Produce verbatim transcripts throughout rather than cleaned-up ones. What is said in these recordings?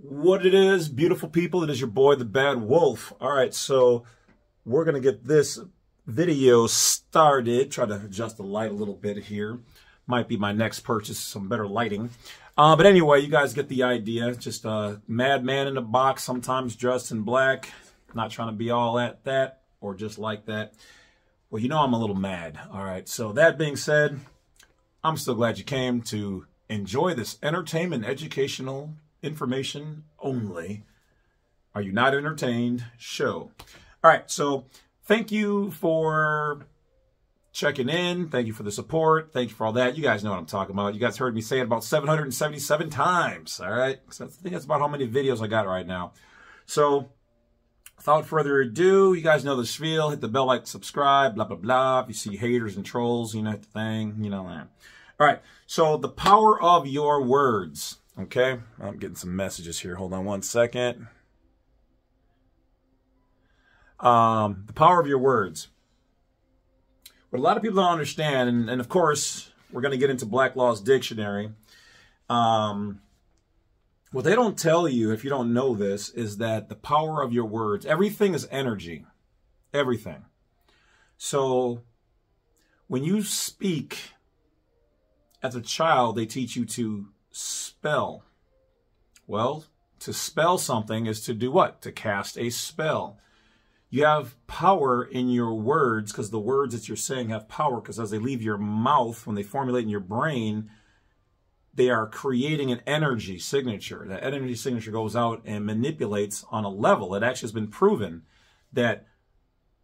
What it is, beautiful people, it is your boy, the Bad Wolf. All right, so we're going to get this video started. Try to adjust the light a little bit here. Might be my next purchase, some better lighting. Uh, but anyway, you guys get the idea. Just a madman in a box, sometimes dressed in black. Not trying to be all at that or just like that. Well, you know I'm a little mad. All right, so that being said, I'm still glad you came to enjoy this entertainment, educational information only. Are you not entertained? Show. All right, so thank you for checking in. Thank you for the support. Thank you for all that. You guys know what I'm talking about. You guys heard me say it about seven hundred seventy-seven times. All right, so I think that's about how many videos I got right now. So without further ado, you guys know the spiel. Hit the bell, like, subscribe, blah, blah, blah. If you see haters and trolls, you know the thing, you know that. All right, so the power of your words. Okay, I'm getting some messages here. Hold on one second. Um, the power of your words. What a lot of people don't understand, and, and of course, we're going to get into Black's Law Dictionary. Um, what they don't tell you, if you don't know this, is that the power of your words, everything is energy. Everything. So, when you speak, as a child, they teach you to spell. Well, to spell something is to do what? To cast a spell. You have power in your words because the words that you're saying have power because as they leave your mouth, when they formulate in your brain, they are creating an energy signature. That energy signature goes out and manipulates on a level. It actually has been proven that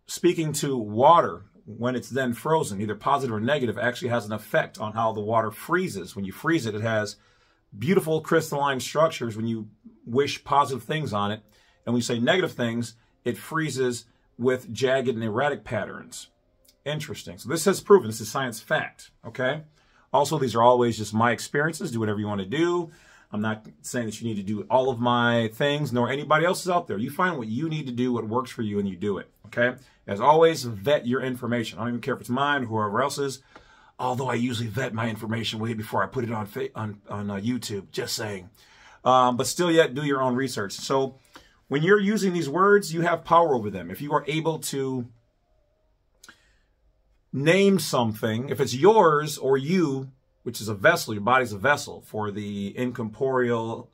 speaking to water, when it's then frozen, either positive or negative, actually has an effect on how the water freezes. When you freeze it, it has beautiful crystalline structures when you wish positive things on it. And when you say negative things, it freezes with jagged and erratic patterns. Interesting. So this has proven. This is science fact. Okay. Also, these are always just my experiences. Do whatever you want to do. I'm not saying that you need to do all of my things, nor anybody else's out there. You find what you need to do, what works for you, and you do it. Okay. As always, vet your information. I don't even care if it's mine, whoever else's. Although I usually vet my information way before I put it on on, on uh, YouTube, just saying. Um, but still yet, do your own research. So when you're using these words, you have power over them. If you are able to name something, if it's yours or you, which is a vessel, your body's a vessel for the incorporeal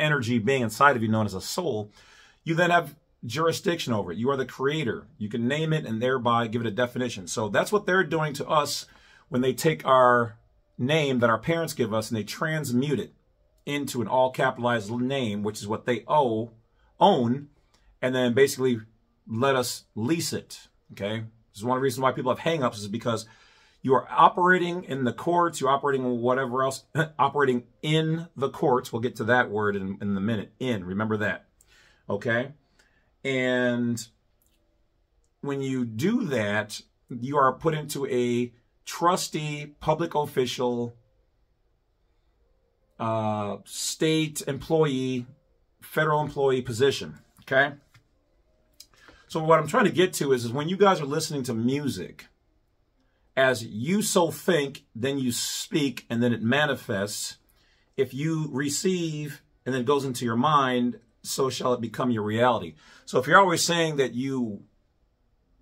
energy being inside of you known as a soul, you then have jurisdiction over it. You are the creator. You can name it and thereby give it a definition. So that's what they're doing to us when they take our name that our parents give us and they transmute it into an all capitalized name, which is what they owe, own, and then basically let us lease it, okay? This is one of the reasons why people have hangups is because you are operating in the courts, you're operating whatever else, operating in the courts. We'll get to that word in, in a minute, in, remember that, okay? And when you do that, you are put into a trustee, public official, uh, state employee, federal employee position, okay? So what I'm trying to get to is, is when you guys are listening to music, as you so think, then you speak, and then it manifests. If you receive, and then it goes into your mind, so shall it become your reality. So if you're always saying that you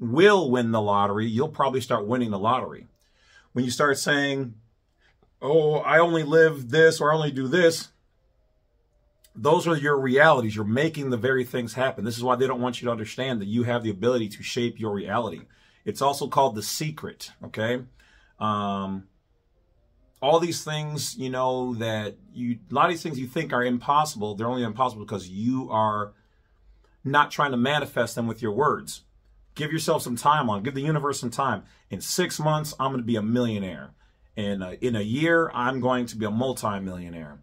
will win the lottery, you'll probably start winning the lottery. When you start saying, oh, I only live this or I only do this, those are your realities. You're making the very things happen. This is why they don't want you to understand that you have the ability to shape your reality. It's also called the secret, okay? Um, all these things, you know, that you, a lot of these things you think are impossible, they're only impossible because you are not trying to manifest them with your words. Give yourself some time on. Give the universe some time. In six months, I'm going to be a millionaire. And uh, in a year, I'm going to be a multi-millionaire.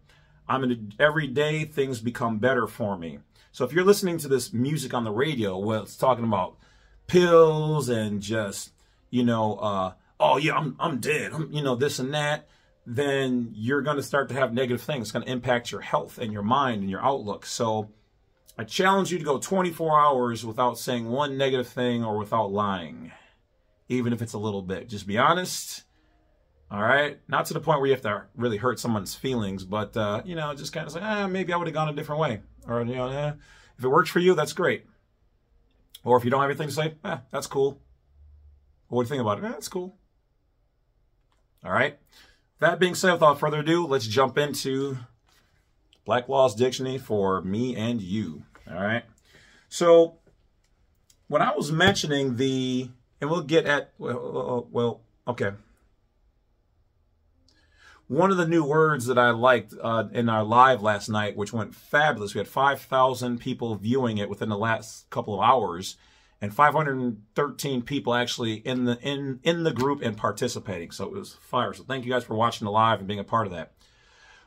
I'm gonna, every day, things become better for me. So if you're listening to this music on the radio, well, it's talking about pills and just, you know, uh, oh yeah, I'm, I'm dead, I'm, you know, this and that, then you're going to start to have negative things. It's going to impact your health and your mind and your outlook. So I challenge you to go twenty-four hours without saying one negative thing or without lying, even if it's a little bit. Just be honest All right, not to the point where you have to really hurt someone's feelings, but uh, you know, just kind of like, ah, maybe I would have gone a different way, or you know, eh, if it works for you, that's great. Or if you don't have anything to say, eh, that's cool. What do you think about it? Eh, that's cool. All right. That being said, without further ado, let's jump into Black's Law Dictionary for me and you. All right. So when I was mentioning the, and we'll get at, well, well okay. One of the new words that I liked uh, in our live last night, which went fabulous, we had five thousand people viewing it within the last couple of hours, and five hundred thirteen people actually in the in in the group and participating. So it was fire. So thank you guys for watching the live and being a part of that.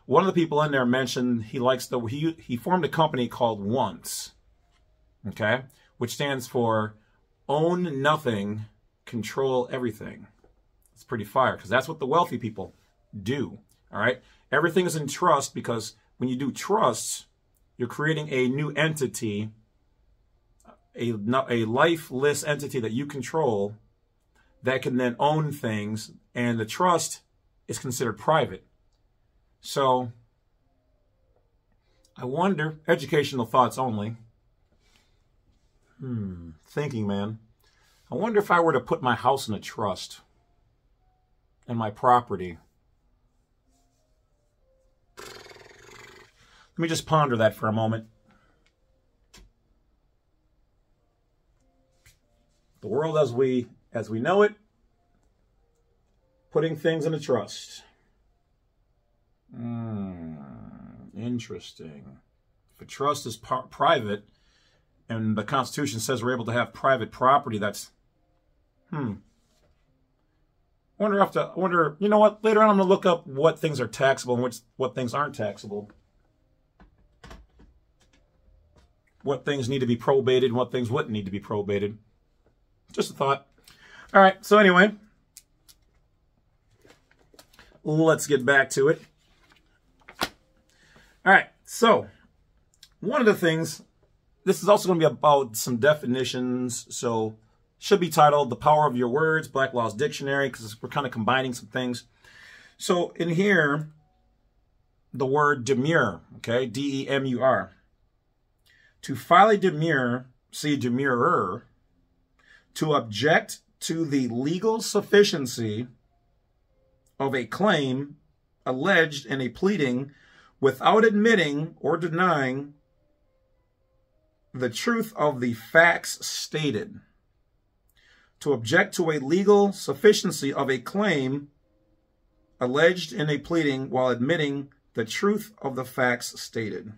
One of the people in there mentioned he likes the he he formed a company called Once, okay, which stands for Own Nothing, Control Everything. It's pretty fire because that's what the wealthy people do. All right. Everything is in trust, because when you do trusts, you're creating a new entity, a, a lifeless entity that you control that can then own things. And the trust is considered private. So I wonder, educational thoughts only. Hmm. Thinking, man. I wonder if I were to put my house in a trust and my property. Let me just ponder that for a moment. The world as we as we know it, putting things in a trust. Mm, interesting. If a trust is private, and the Constitution says we're able to have private property, that's hmm. I wonder if to I wonder. You know what? Later on, I'm gonna look up what things are taxable and which what things aren't taxable. What things need to be probated, what things wouldn't need to be probated. Just a thought. All right, so anyway, let's get back to it. All right, so one of the things, this is also going to be about some definitions, so should be titled The Power of Your Words, Black's Law Dictionary, because we're kind of combining some things. So in here, the word demur, okay, D E M U R. To file a demur, see demurrer, to object to the legal sufficiency of a claim alleged in a pleading without admitting or denying the truth of the facts stated. To object to a legal sufficiency of a claim alleged in a pleading while admitting the truth of the facts stated.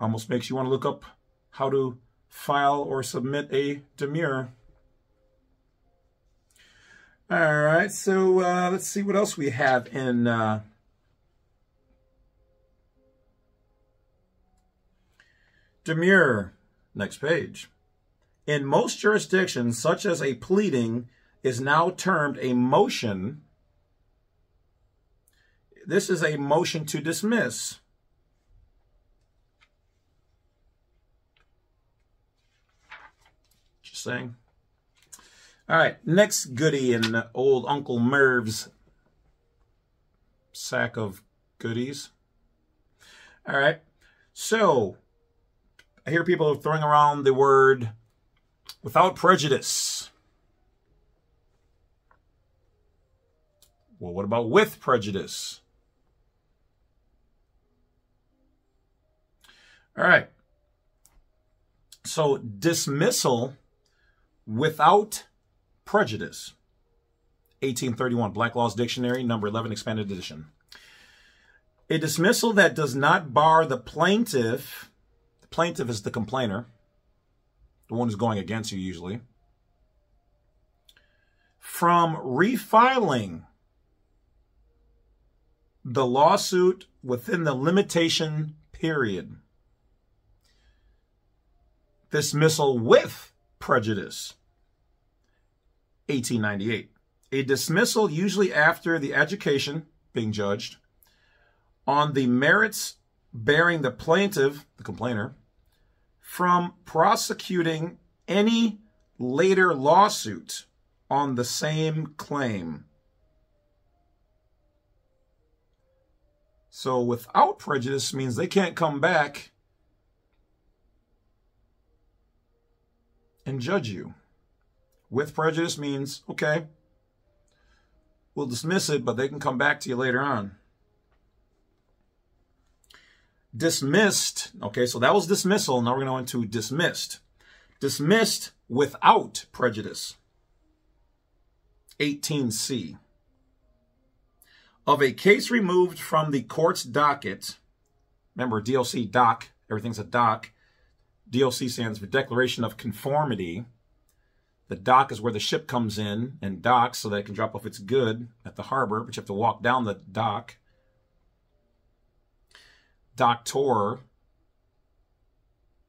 Almost makes you want to look up how to file or submit a demur. All right, so uh, let's see what else we have in uh, demur. Next page. In most jurisdictions, such as a pleading is now termed a motion. This is a motion to dismiss. Saying. All right, next goodie in old Uncle Merv's sack of goodies. All right, so I hear people throwing around the word without prejudice. Well, what about with prejudice? All right, so dismissal without prejudice. eighteen thirty-one, Black's Law Dictionary, number eleven, expanded edition. A dismissal that does not bar the plaintiff, the plaintiff is the complainer, the one who's going against you usually, from refiling the lawsuit within the limitation period. Dismissal with prejudice. eighteen ninety-eight. A dismissal usually after the adjudication being judged on the merits bearing the plaintiff, the complainer, from prosecuting any later lawsuit on the same claim. So without prejudice means they can't come back and judge you. With prejudice means, okay, we'll dismiss it, but they can come back to you later on. Dismissed, okay, so that was dismissal. Now we're going to go into dismissed. Dismissed without prejudice. eighteen C. Of a case removed from the court's docket, remember D O C, doc, everything's a doc. D O C stands for Declaration of Conformity. The dock is where the ship comes in and docks so that it can drop off its good at the harbor, but you have to walk down the dock. Doctor,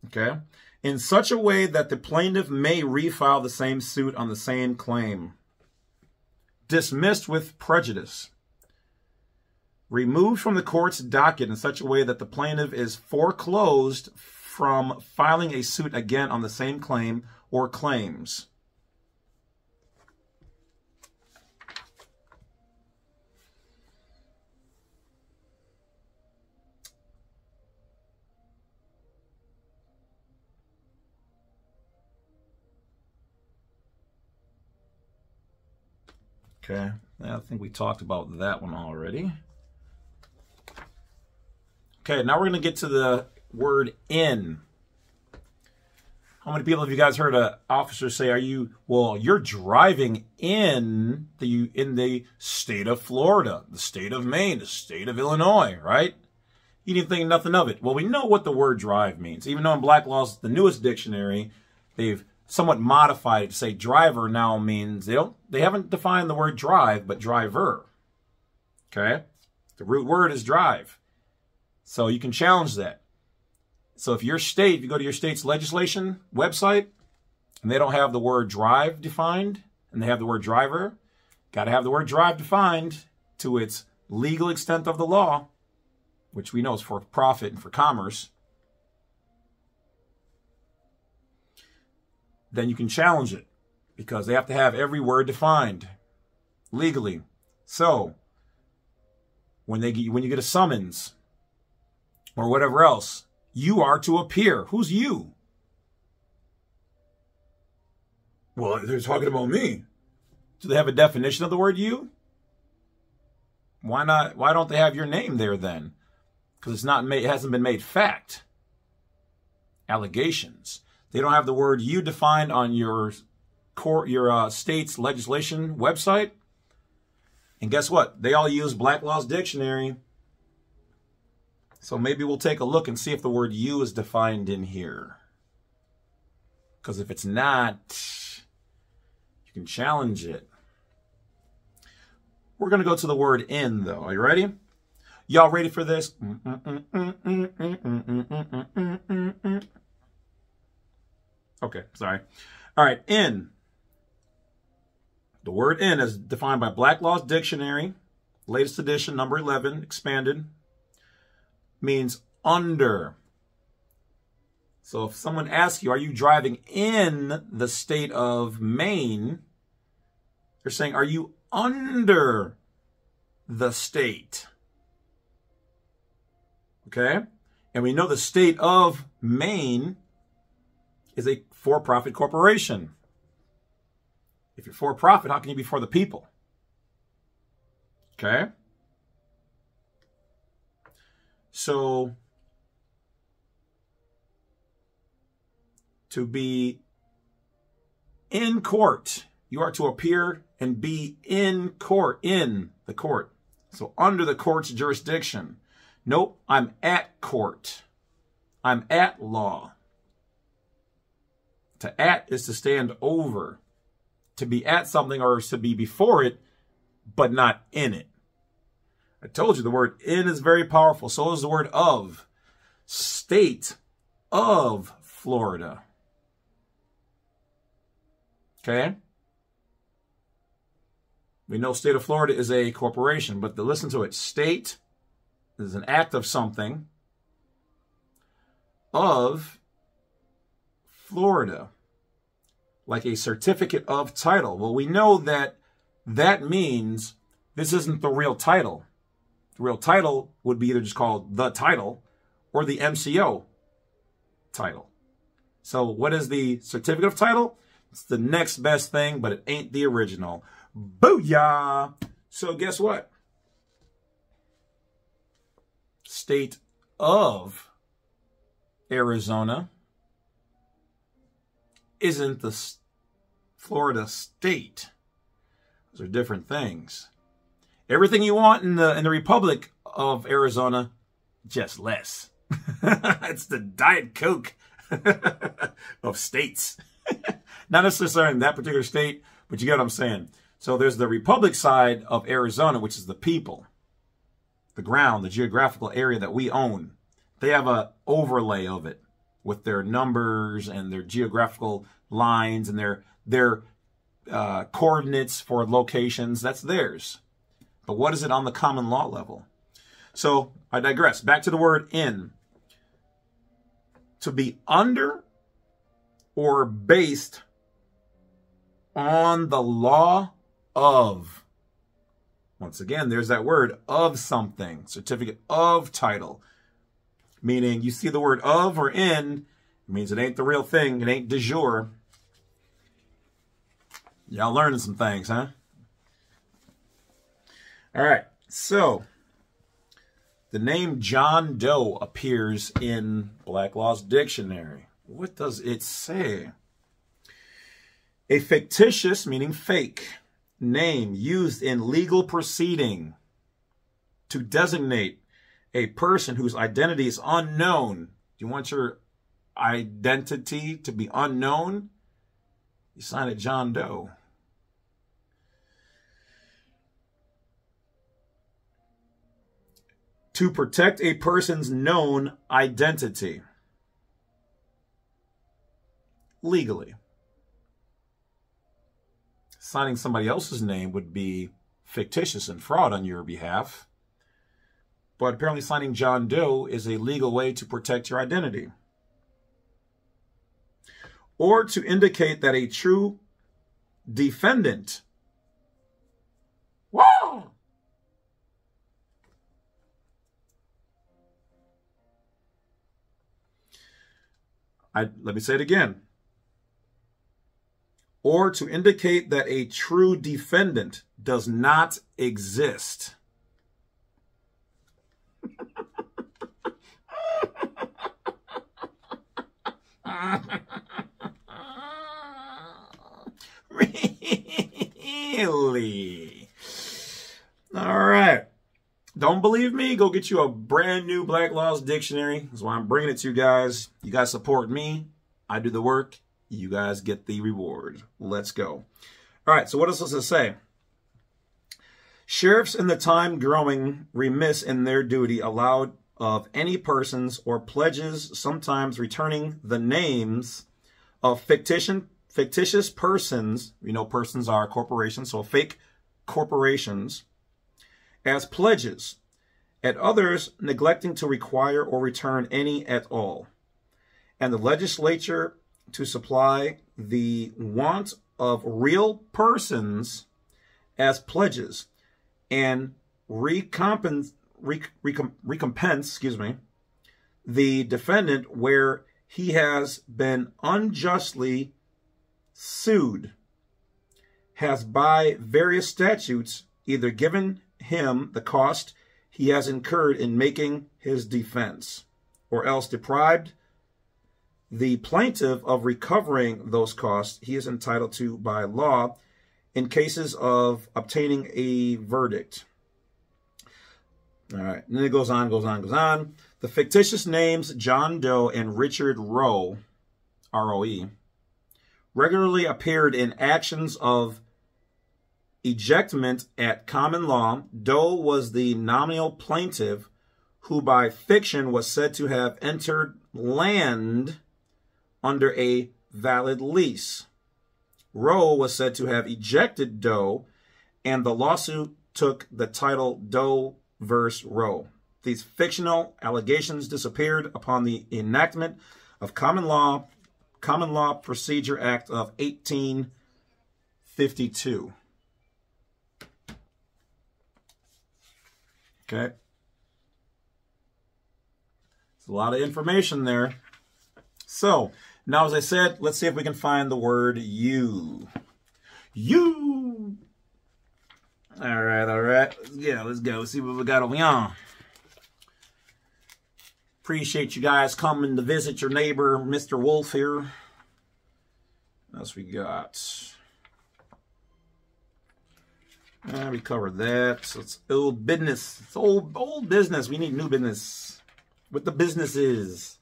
okay? In such a way that the plaintiff may refile the same suit on the same claim. Dismissed with prejudice. Removed from the court's docket in such a way that the plaintiff is foreclosed from filing a suit again on the same claim or claims. Okay, I think we talked about that one already. Okay, now we're going to get to the word in. How many people have you guys heard an officer say, are you, well, you're driving in the, in the state of Florida, the state of Maine, the state of Illinois, right? You didn't think nothing of it. Well, we know what the word drive means. Even though in Black's Law, the newest dictionary, they've somewhat modified it to say driver now means, they don't, they haven't defined the word drive, but driver, okay? The root word is drive. So you can challenge that. So if your state, if you go to your state's legislation website and they don't have the word drive defined and they have the word driver, got to have the word drive defined to its legal extent of the law, which we know is for profit and for commerce. Then you can challenge it because they have to have every word defined legally. So when they get, when you get a summons, or whatever else, you are to appear. Who's you? Well, they're talking about me. Do they have a definition of the word you? Why not? Why don't they have your name there then? Because it's not made, it hasn't been made fact. Allegations. They don't have the word you defined on your court, your uh, state's legislation website. And guess what? They all use Black's Law Dictionary. So maybe we'll take a look and see if the word you is defined in here. Because if it's not, you can challenge it. We're going to go to the word in, though. Are you ready? Y'all ready for this? Okay, sorry. All right, in. The word in is defined by Black's Law Dictionary, latest edition, number eleven, expanded. Means under. So if someone asks you, are you driving in the state of Maine? They're saying, are you under the state? Okay? And we know the state of Maine is a for-profit corporation. If you're for-profit, how can you be for the people? Okay? So, to be in court, you are to appear and be in court, in the court. So, under the court's jurisdiction. Nope, I'm at court. I'm at law. To at is to stand over. To be at something or to be before it, but not in it. I told you the word in is very powerful. So is the word of. State of Florida. Okay? We know state of Florida is a corporation, but to listen to it. State is an act of something. Of Florida. like a certificate of title. Well, we know that that means this isn't the real title. The real title would be either just called the title or the M C O title. So what is the certificate of title? It's the next best thing, but it ain't the original. Booyah! So guess what? State of Arizona isn't the Florida state. Those are different things. Everything you want in the in the Republic of Arizona, just less. It's the Diet Coke of states. Not necessarily in that particular state, but you get what I'm saying. So there's the Republic side of Arizona, which is the people, the ground, the geographical area that we own. They have an overlay of it with their numbers and their geographical lines and their their uh, coordinates for locations. That's theirs. But what is it on the common law level? So I digress. Back to the word in. To be under or based on the law of. Once again, there's that word of something. Certificate of title. Meaning you see the word of or in, it means it ain't the real thing. It ain't du jour. Y'all learning some things, huh? All right. So the name John Doe appears in Black's Law Dictionary. What does it say? A fictitious, meaning fake, name used in legal proceeding to designate a person whose identity is unknown. Do you want your identity to be unknown? You sign it John Doe. To protect a person's known identity. Legally. Signing somebody else's name would be fictitious and fraud on your behalf. But apparently signing John Doe is a legal way to protect your identity. Or to indicate that a true defendant wow, I, let me say it again. Or to indicate that a true defendant does not exist. Really? All right. Don't believe me? Go get you a brand new Black's Law Dictionary. That's why I'm bringing it to you guys. You guys support me. I do the work. You guys get the reward. Let's go. All right. So what else does it say? Sheriffs in the time growing remiss in their duty allowed of any persons or pledges, sometimes returning the names of fictitious fictitious persons. You know, persons are corporations, so fake corporations as pledges, at others neglecting to require or return any at all, and the legislature to supply the want of real persons as pledges and recompense, rec, recom, recompense, excuse me, the defendant where he has been unjustly sued, has by various statutes either given him the cost he has incurred in making his defense, or else deprived the plaintiff of recovering those costs he is entitled to by law in cases of obtaining a verdict. All right, and then it goes on, goes on, goes on. The fictitious names John Doe and Richard Roe, R O E, regularly appeared in actions of ejectment at common law. Doe was the nominal plaintiff who by fiction was said to have entered land under a valid lease. Roe was said to have ejected Doe, and the lawsuit took the title Doe versus Roe. These fictional allegations disappeared upon the enactment of common law Common Law Procedure Act of eighteen fifty-two. Okay. It's a lot of information there. So, now as I said, let's see if we can find the word you. You. All right, all right. Yeah, let's go. Let's see what we got over here. Appreciate you guys coming to visit your neighbor, Mister Wolf here. What else we got? Uh, we covered that. So it's old business. It's old, old business. We need new business. What the business is.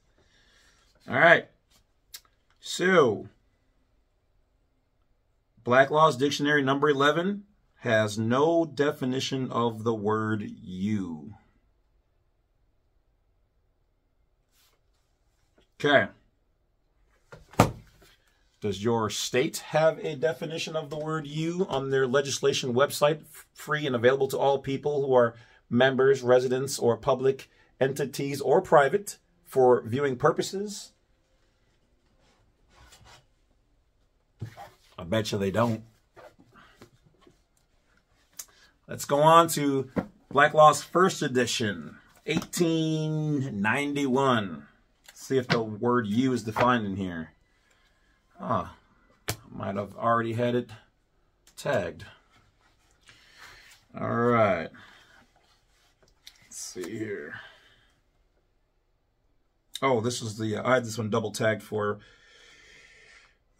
All right. So, Black's Law Dictionary number eleven has no definition of the word you. Okay. Does your state have a definition of the word you on their legislation website, free and available to all people who are members, residents, or public entities or private for viewing purposes? I bet you they don't. Let's go on to Black's Law's first edition, eighteen ninety-one. See if the word you is defined in here. Ah, I might have already had it tagged. All right. Let's see here. Oh, this was the, I had this one double tagged for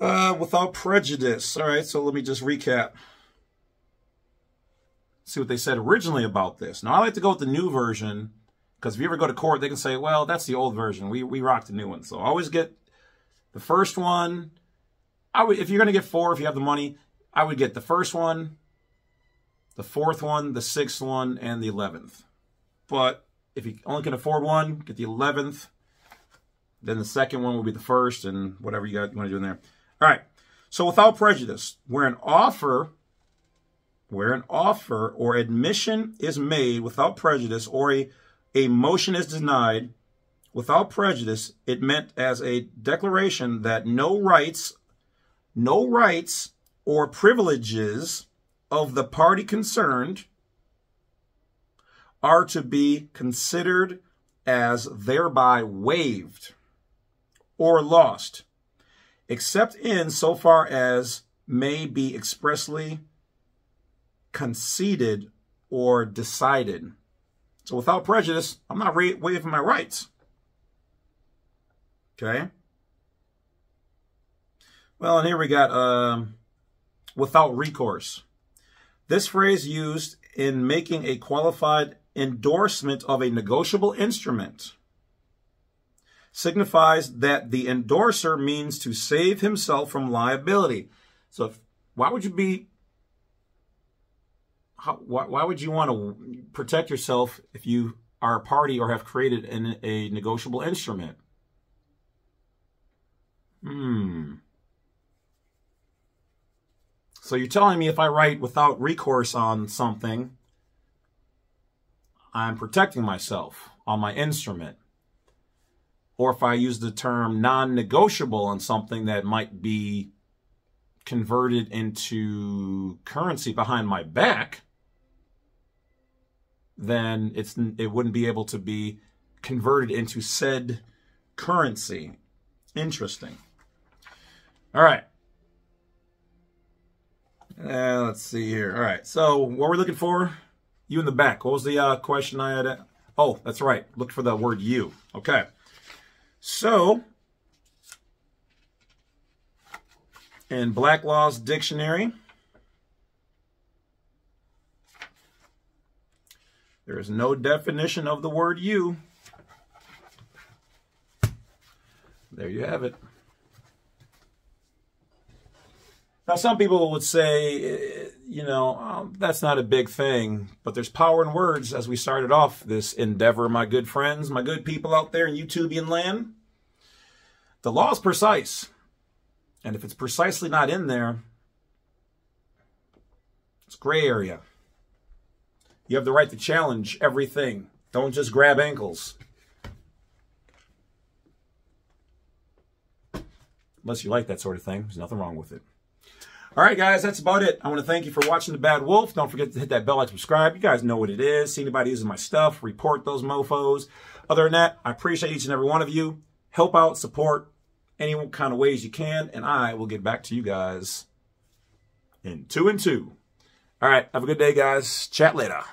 uh, without prejudice. All right, so let me just recap. See what they said originally about this. Now, I like to go with the new version, because if you ever go to court, they can say, well, that's the old version. We, we rock the new one. So I always get the first one. I would, if you're going to get four, if you have the money, I would get the first one, the fourth one, the sixth one, and the eleventh. But if you only can afford one, get the eleventh. Then the second one will be the first, and whatever you, got, you want to do in there. All right. So without prejudice, where an offer... where an offer or admission is made without prejudice, or a a motion is denied without prejudice, it meant as a declaration that no rights, no rights or privileges of the party concerned are to be considered as thereby waived or lost, except in so far as may be expressly conceded or decided. So without prejudice, I'm not waiving my rights. Okay. Well, and here we got um, without recourse. This phrase used in making a qualified endorsement of a negotiable instrument signifies that the endorser means to save himself from liability. So if, why would you be... How, why, why would you want to protect yourself if you are a party or have created an, a negotiable instrument? Hmm. So you're telling me if I write without recourse on something, I'm protecting myself on my instrument. Or if I use the term non-negotiable on something that might be converted into currency behind my back, then it's it wouldn't be able to be converted into said currency. Interesting. All right. Uh, let's see here. All right. So what we're we looking for? You in the back. What was the uh, question I had? Oh, that's right. Look for the word you. Okay. So in Black's Law Dictionary, there is no definition of the word you. There you have it. Now, some people would say, you know, oh, that's not a big thing, but there's power in words, as we started off this endeavor, my good friends, my good people out there in YouTubian land. The law is precise, and if it's precisely not in there, it's gray area. You have the right to challenge everything. Don't just grab ankles. unless you like that sort of thing. There's nothing wrong with it. All right, guys, that's about it. I want to thank you for watching The Bad Wolf. Don't forget to hit that bell like, subscribe. You guys know what it is. See anybody using my stuff, report those mofos. Other than that, I appreciate each and every one of you. Help out, support any kind of ways you can, and I will get back to you guys in two and two. All right, have a good day, guys. Chat later.